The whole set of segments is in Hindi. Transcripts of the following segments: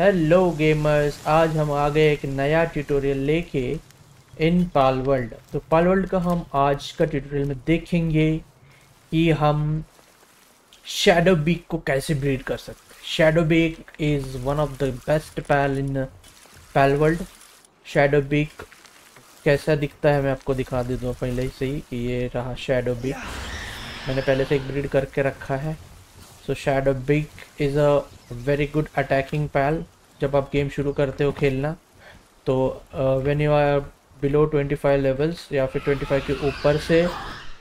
हेलो गेमर्स, आज हम आ गए एक नया ट्यूटोरियल लेके इन पालवर्ल्ड। तो पालवर्ल्ड का हम आज का ट्यूटोरियल में देखेंगे कि हम शैडोबीक को कैसे ब्रीड कर सकते हैं। Shadowbeak is one of the best pal in Palworld. Shadowbeak कैसा दिखता है मैं आपको दिखा देता हूँ पहले से ही कि ये रहा शैडोबीक, मैंने पहले से एक ब्रीड करके रखा है। तो Shadowbeak is a very good attacking pal. जब आप गेम शुरू करते हो खेलना तो when you are below 25 levels या फिर 25 के ऊपर से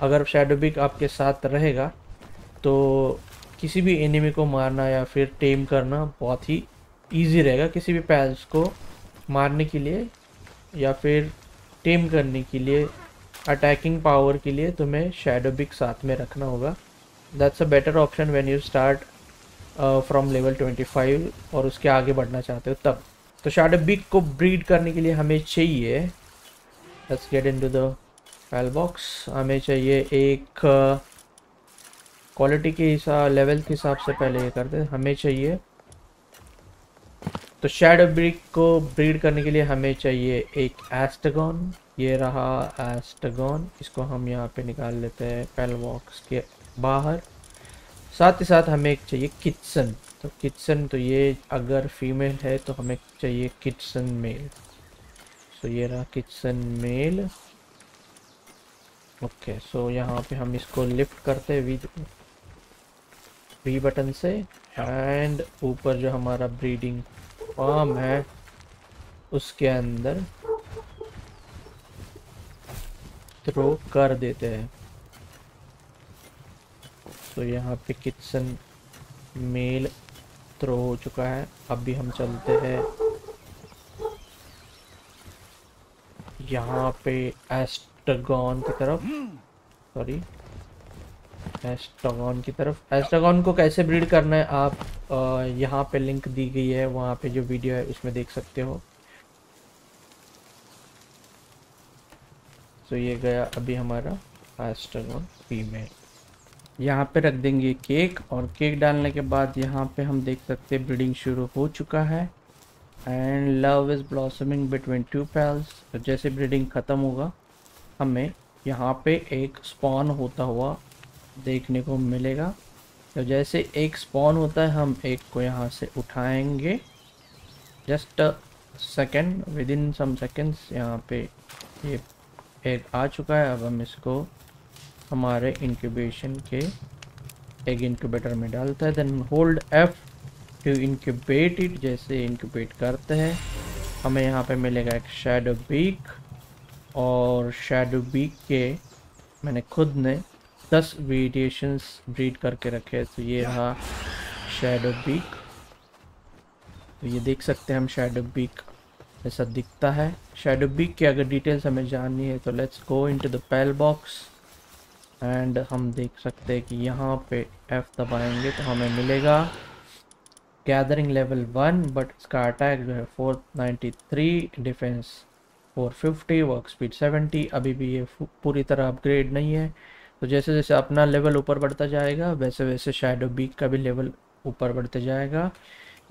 अगर शैडोबीक आपके साथ रहेगा तो किसी भी एनिमी को मारना या फिर टेम करना बहुत ही इजी रहेगा। किसी भी पैल्स को मारने के लिए या फिर टेम करने के लिए, अटैकिंग पावर के लिए तुम्हें शैडोबीक साथ में रखना होगा। That's a better option when you start from level 25 और उसके आगे बढ़ना चाहते हो तब। तो शैडोबीक को ब्रीड करने के लिए हमें चाहिए, let's get into the pal box, हमें चाहिए एक क्वालिटी के हिसाब, लेवल के हिसाब से पहले ये करते हैं, हमें चाहिए। तो शैडोबीक को ब्रीड करने के लिए हमें चाहिए एक एस्टेगॉन, ये रहा एस्टेगॉन, इसको हम यहाँ पे निकाल लेते हैं पैल बॉक्स के बाहर। साथ ही साथ हमें एक चाहिए किटसन। तो किटसन, तो ये अगर फीमेल है तो हमें चाहिए किटसन मेल। सो ये रहा किटसन मेल। ओके, सो यहाँ पे हम इसको लिफ्ट करते हैं वी बटन से एंड ऊपर जो हमारा ब्रीडिंग फार्म है उसके अंदर थ्रो कर देते हैं। तो यहाँ पे किटसन मेल थ्रो हो चुका है। अभी हम चलते हैं यहाँ पे एस्टेगॉन की तरफ, सॉरी एस्टेगॉन की तरफ। एस्टेगॉन को कैसे ब्रीड करना है आप यहाँ पे लिंक दी गई है, वहाँ पे जो वीडियो है उसमें देख सकते हो। तो ये गया अभी हमारा एस्टेगॉन फीमेल, यहाँ पे रख देंगे केक। और केक डालने के बाद यहाँ पे हम देख सकते हैं ब्रीडिंग शुरू हो चुका है and love is blossoming between two pals. तो जैसे ब्रीडिंग ख़त्म होगा हमें यहाँ पे एक स्पॉन होता हुआ देखने को मिलेगा। तो जैसे एक स्पॉन होता है हम एक को यहाँ से उठाएंगे, just second, within some seconds यहाँ पे ये एक आ चुका है। अब हम इसको हमारे इंक्यूबेशन के एग इंक्यूबेटर में डालता है, then hold F to incubate it. जैसे इंक्यूबेट करते हैं हमें यहाँ पे मिलेगा एक शैडोबीक। और शैडोबीक के मैंने खुद ने 10 वेरिएशंस ब्रीड करके रखे हैं। तो ये रहा शैडोबीक, तो ये देख सकते हैं हम शैडोबीक ऐसा दिखता है। शैडोबीक के अगर डिटेल्स हमें जाननी है तो let's go into the pal box and हम देख सकते हैं कि यहाँ पे F दबाएंगे तो हमें मिलेगा गैदरिंग लेवल 1, बट इसका अटैक जो है 493, डिफेंस 450, वर्क स्पीड 70। अभी भी ये पूरी तरह अपग्रेड नहीं है। तो जैसे जैसे अपना लेवल ऊपर बढ़ता जाएगा वैसे वैसे शैडोबीक का भी लेवल ऊपर बढ़ते जाएगा।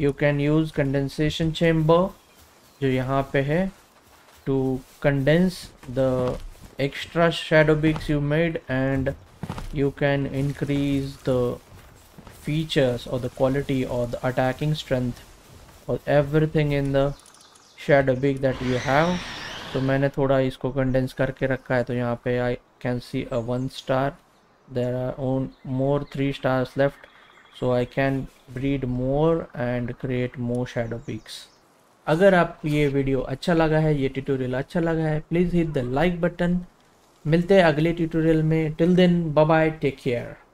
You can use condensation chamber जो यहाँ पे है to condense the extra shadowbeaks you made and you can increase the features or the quality or the attacking strength or everything in the shadowbeak that you have। तो मैंने थोड़ा इसको कंडेंस करके रखा है। तो यहाँ पे I can see a 1 star, there are on more 3 stars left, so I can breed more and create more shadowbeaks। अगर आप ये वीडियो अच्छा लगा है, ये ट्यूटोरियल अच्छा लगा है, please hit the like button. मिलते हैं अगले ट्यूटोरियल में, till then bye bye, take care.